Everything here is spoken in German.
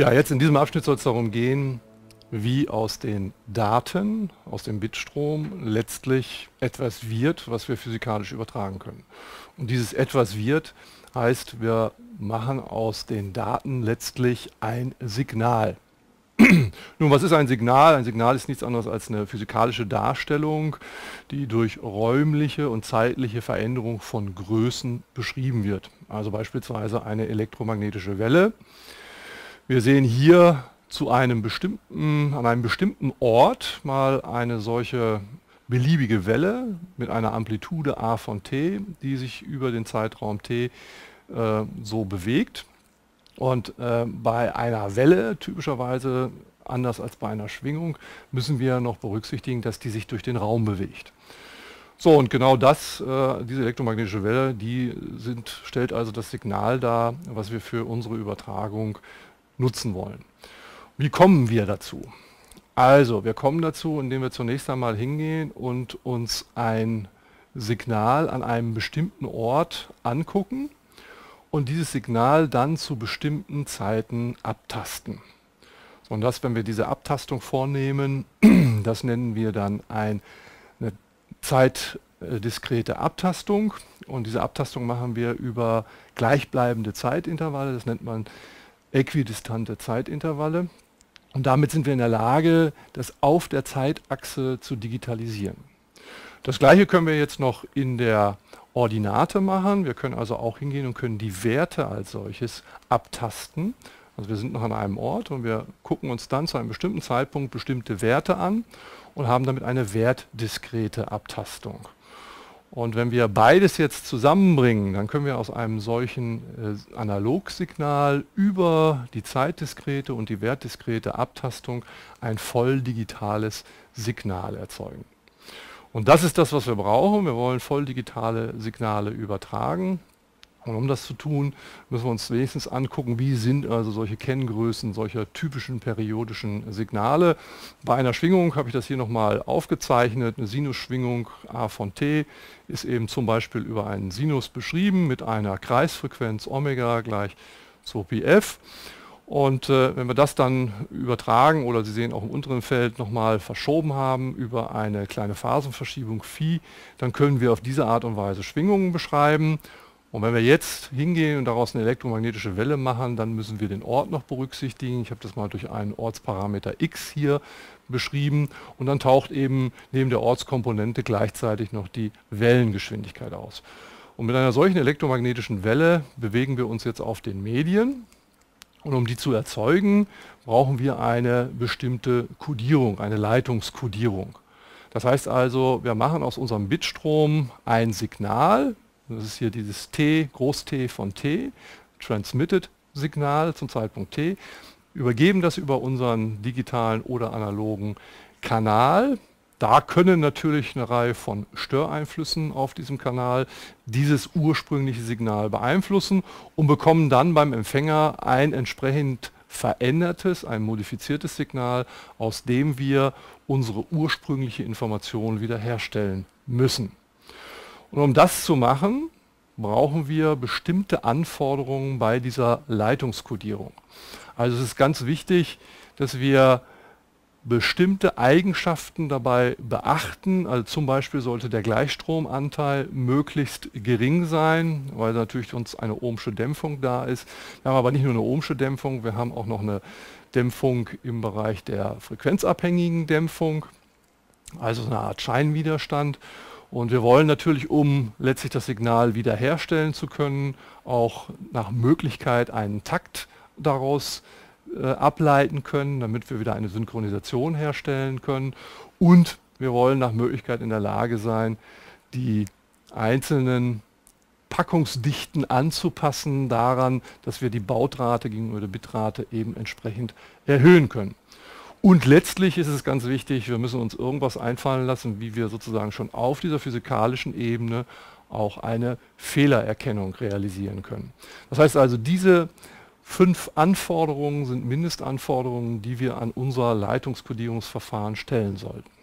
Ja, jetzt in diesem Abschnitt soll es darum gehen, wie aus den Daten, aus dem Bitstrom letztlich etwas wird, was wir physikalisch übertragen können. Und dieses etwas wird heißt, wir machen aus den Daten letztlich ein Signal. Nun, was ist ein Signal? Ein Signal ist nichts anderes als eine physikalische Darstellung, die durch räumliche und zeitliche Veränderung von Größen beschrieben wird. Also beispielsweise eine elektromagnetische Welle. Wir sehen hier an einem bestimmten Ort mal eine solche beliebige Welle mit einer Amplitude a von t, die sich über den Zeitraum t so bewegt. Und bei einer Welle, typischerweise anders als bei einer Schwingung, müssen wir noch berücksichtigen, dass die sich durch den Raum bewegt. So, und genau das, diese elektromagnetische Welle, die stellt also das Signal dar, was wir für unsere Übertragung nutzen wollen. Wie kommen wir dazu? Also, wir kommen dazu, indem wir zunächst einmal hingehen und uns ein Signal an einem bestimmten Ort angucken und dieses Signal dann zu bestimmten Zeiten abtasten. Und das, wenn wir diese Abtastung vornehmen, das nennen wir dann eine zeitdiskrete Abtastung. Und diese Abtastung machen wir über gleichbleibende Zeitintervalle, das nennt man äquidistante Zeitintervalle. Und damit sind wir in der Lage, das auf der Zeitachse zu digitalisieren. Das Gleiche können wir jetzt noch in der Ordinate machen. Wir können also auch hingehen und können die Werte als solches abtasten. Also wir sind noch an einem Ort und wir gucken uns dann zu einem bestimmten Zeitpunkt bestimmte Werte an und haben damit eine wertdiskrete Abtastung. Und wenn wir beides jetzt zusammenbringen, dann können wir aus einem solchen Analogsignal über die zeitdiskrete und die wertdiskrete Abtastung ein voll digitales Signal erzeugen. Und das ist das, was wir brauchen. Wir wollen voll digitale Signale übertragen. Und um das zu tun, müssen wir uns wenigstens angucken, wie sind also solche Kenngrößen solcher typischen periodischen Signale. Bei einer Schwingung habe ich das hier nochmal aufgezeichnet. Eine Sinusschwingung a von t ist eben zum Beispiel über einen Sinus beschrieben mit einer Kreisfrequenz Omega gleich 2πf. Und wenn wir das dann übertragen oder Sie sehen auch im unteren Feld nochmal verschoben haben über eine kleine Phasenverschiebung Phi, dann können wir auf diese Art und Weise Schwingungen beschreiben. Und wenn wir jetzt hingehen und daraus eine elektromagnetische Welle machen, dann müssen wir den Ort noch berücksichtigen. Ich habe das mal durch einen Ortsparameter x hier beschrieben. Und dann taucht eben neben der Ortskomponente gleichzeitig noch die Wellengeschwindigkeit aus. Und mit einer solchen elektromagnetischen Welle bewegen wir uns jetzt auf den Medien. Und um die zu erzeugen, brauchen wir eine bestimmte Codierung, eine Leitungskodierung. Das heißt also, wir machen aus unserem Bitstrom ein Signal. Das ist hier dieses T, Groß T von T, Transmitted-Signal zum Zeitpunkt T, übergeben das über unseren digitalen oder analogen Kanal. Da können natürlich eine Reihe von Störeinflüssen auf diesem Kanal dieses ursprüngliche Signal beeinflussen und bekommen dann beim Empfänger ein entsprechend verändertes, ein modifiziertes Signal, aus dem wir unsere ursprüngliche Information wiederherstellen müssen. Und um das zu machen, brauchen wir bestimmte Anforderungen bei dieser Leitungskodierung. Also es ist ganz wichtig, dass wir bestimmte Eigenschaften dabei beachten, also zum Beispiel sollte der Gleichstromanteil möglichst gering sein, weil natürlich uns eine ohmsche Dämpfung da ist. Wir haben aber nicht nur eine ohmsche Dämpfung, wir haben auch noch eine Dämpfung im Bereich der frequenzabhängigen Dämpfung, also eine Art Scheinwiderstand. Und wir wollen natürlich, um letztlich das Signal wiederherstellen zu können, auch nach Möglichkeit einen Takt daraus ableiten können, damit wir wieder eine Synchronisation herstellen können. Und wir wollen nach Möglichkeit in der Lage sein, die einzelnen Packungsdichten anzupassen daran, dass wir die Baudrate gegenüber der Bitrate eben entsprechend erhöhen können. Und letztlich ist es ganz wichtig, wir müssen uns irgendwas einfallen lassen, wie wir sozusagen schon auf dieser physikalischen Ebene auch eine Fehlererkennung realisieren können. Das heißt also, diese 5 Anforderungen sind Mindestanforderungen, die wir an unser Leitungskodierungsverfahren stellen sollten.